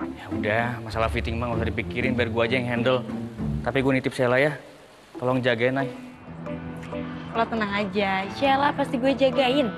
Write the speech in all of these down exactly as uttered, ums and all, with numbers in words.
Ya udah, masalah fitting mah nggak usah dipikirin, biar gue aja yang handle. Tapi gue nitip Sheila ya, tolong jagain, Nay. Lo tenang aja, Sheila pasti gue jagain.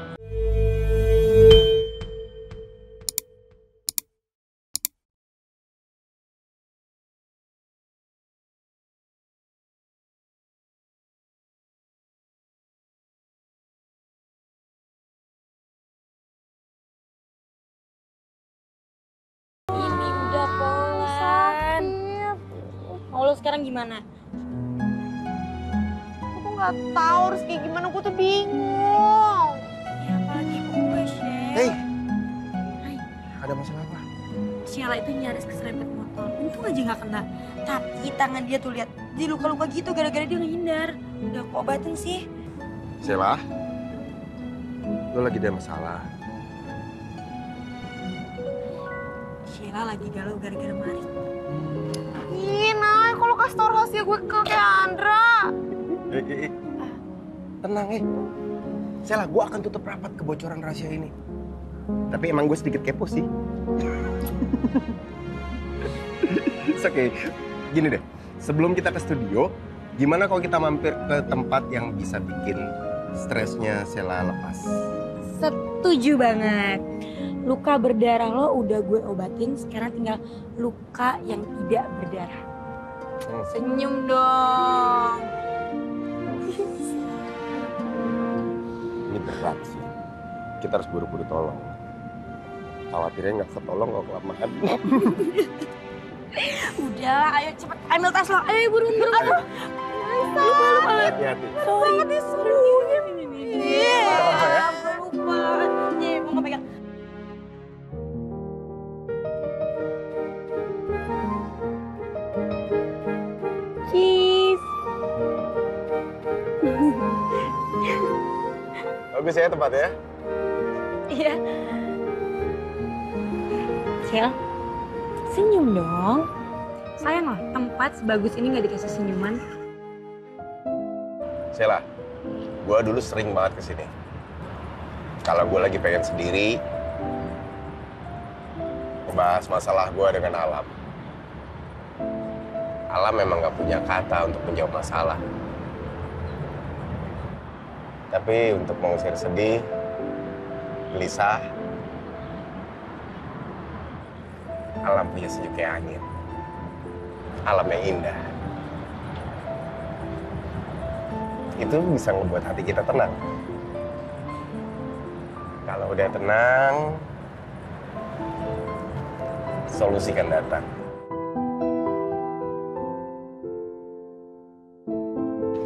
Mau lo sekarang gimana? Aku nggak tahu harus kayak gimana, aku tuh bingung. Ya pagi gue, Sheila. Hei, hey. Ada masalah apa? Sheila itu nyaris keserempet motor, untung aja nggak kena. Tapi tangan dia tuh lihat, dia luka-luka gitu gara-gara dia ngehindar. Udah aku obatin sih. Sheila, lo lagi ada masalah. Sheila lagi galau gara-gara Mari. Kalau kasih tau rahasia gue ke Keandra. Eh, eh, eh. Tenang, eh. Sheila, gue akan tutup rapat kebocoran rahasia ini. Tapi emang gue sedikit kepo sih. Oke, okay. Gini deh. Sebelum kita ke studio, gimana kalau kita mampir ke tempat yang bisa bikin stresnya Sheila lepas? Setuju banget. Luka berdarah lo udah gue obatin, sekarang tinggal luka yang tidak berdarah. Senyum dong. Ini berat sih. Kita harus buru-buru tolong. Khawatirnya nggak ketolong kalau kelamaan. Udah, ayo cepet ambil tas lo. Ayo buruan buruan. Aduh, lupa lupa. Hati-hati. Sorry, sorry. Iya, lupa. Nih, mau nggak pegang? Bagus ya tempatnya? Iya. Sheila, senyum dong. Sayang loh, tempat sebagus ini nggak dikasih senyuman. Sheila, gue dulu sering banget kesini. Kalau gue lagi pengen sendiri, membahas masalah gue dengan alam. Alam memang nggak punya kata untuk menjawab masalah. Tapi untuk mengusir sedih, gelisah, alam punya sejuk kayak angin. Alam yang indah. Itu bisa membuat hati kita tenang. Kalau udah tenang, solusi kan datang.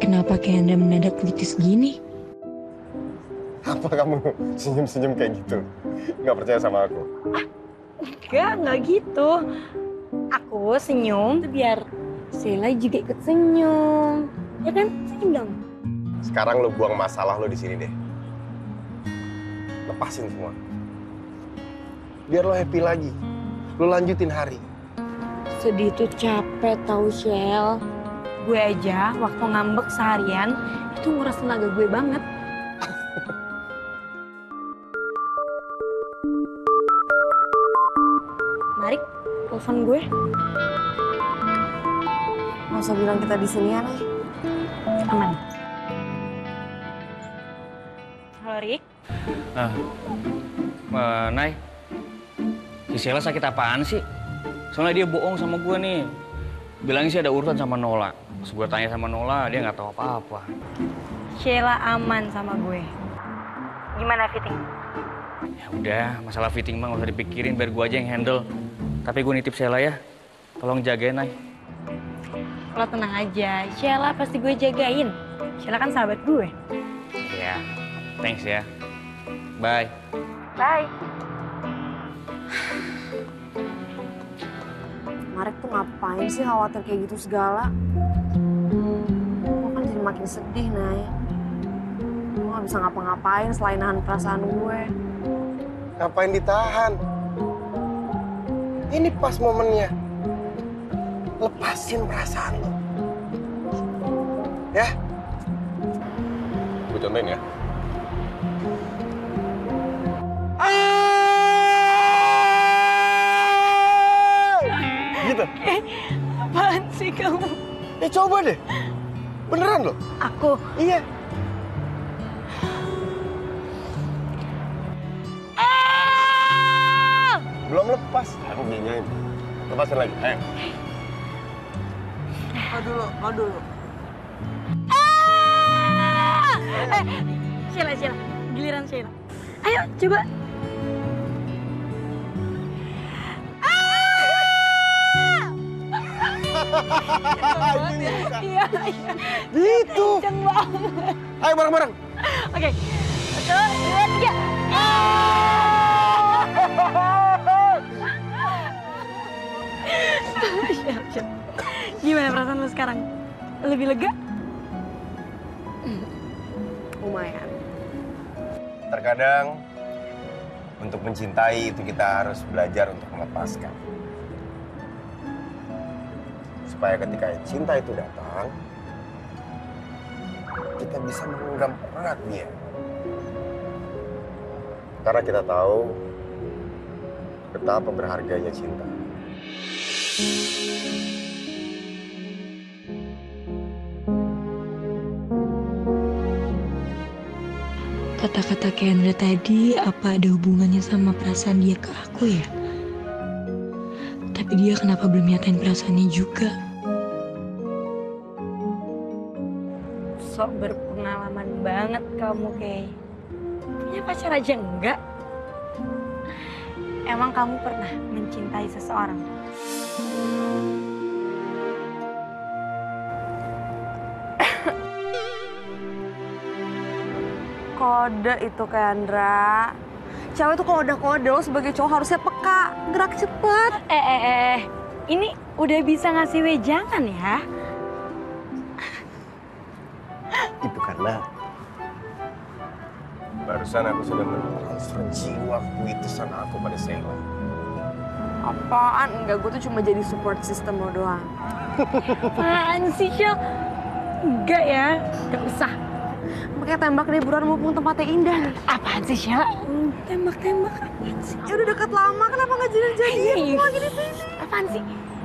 Kenapa Keandra mendadak kritis gini? Apa kamu senyum-senyum kayak gitu? Nggak percaya sama aku? Ah, enggak, nggak gitu. Aku senyum itu biar Sheila juga ikut senyum. Ya kan? Senyum dong. Sekarang lo buang masalah lo di sini deh. Lepasin semua. Biar lo happy lagi. Lo lanjutin hari. Sedih tuh capek tau, Sheila. Gue aja waktu ngambek seharian, itu nguras tenaga gue banget. Marik, telepon gue. Nggak usah bilang kita di sini ya, Nay. Aman. Halo, Rik. Uh, uh, Nay, si Sheila sakit apaan sih? Soalnya dia bohong sama gue nih. Bilangnya sih ada urusan sama Nola. Terus gue tanya sama Nola, dia nggak tahu apa-apa. Sheila aman sama gue. Gimana fitting? Ya udah, masalah fitting mah nggak usah dipikirin, biar gue aja yang handle. Tapi gue nitip Sheila ya, tolong jagain, Nay. Lo tenang aja, Sheila pasti gue jagain. Sheila kan sahabat gue. Ya, thanks ya. Bye. Bye. Marik tuh ngapain sih khawatir kayak gitu segala? Gue kan jadi makin sedih, Nay. Gue nggak bisa ngapa-ngapain selain nahan perasaan gue. Ngapain ditahan? Ini pas momennya. Lepasin perasaan lo. Ya? Gue contohin ya. gitu? Eh, apaan sih kamu? Eh, coba deh. Beneran loh. Aku? Iya. Ah! Belum lepas. Aku nyanyain. Lepasin lagi. Ayo. Kau dulu, kau dulu. Ah! Eh, Sheila, Sheila. Giliran Sheila. Ayo, coba. Iya, iya. Gitu. Kenceng banget. Ayo bareng-bareng. Oke. Satu, dua, tiga. Siap, siap. Gimana perasaan lu sekarang? Lebih lega? Lumayan. Terkadang, untuk mencintai itu kita harus belajar untuk melepaskan. Supaya ketika cinta itu datang, kita bisa menggenggam erat dia. Karena kita tahu betapa berharganya cinta. Kata-kata Keandra tadi, apa ada hubungannya sama perasaan dia ke aku ya? Tapi dia kenapa belum nyatain perasaannya juga? Sok berpengalaman banget kamu, Kay. Punya pacar aja enggak? Emang kamu pernah mencintai seseorang? Kode itu, Keandra. Cewek itu kalau udah kode, lo sebagai cowok harusnya peka, gerak cepet. Eh, eh, eh. Ini udah bisa ngasih wejangan ya? Itu karena barusan aku sudah mentransfer jiwa kuitusan aku pada Sheila. Apaan? Enggak, gue tuh cuma jadi support system lo doang. Apaan sih, Shil? Enggak ya, enggak usah. Makanya tembak deh, buruan mumpung tempatnya indah. Apaan sih, Shil? Tembak-tembak apaan sih? Ya udah dekat lama, kenapa nggak jadi-jadian? Apaan sih?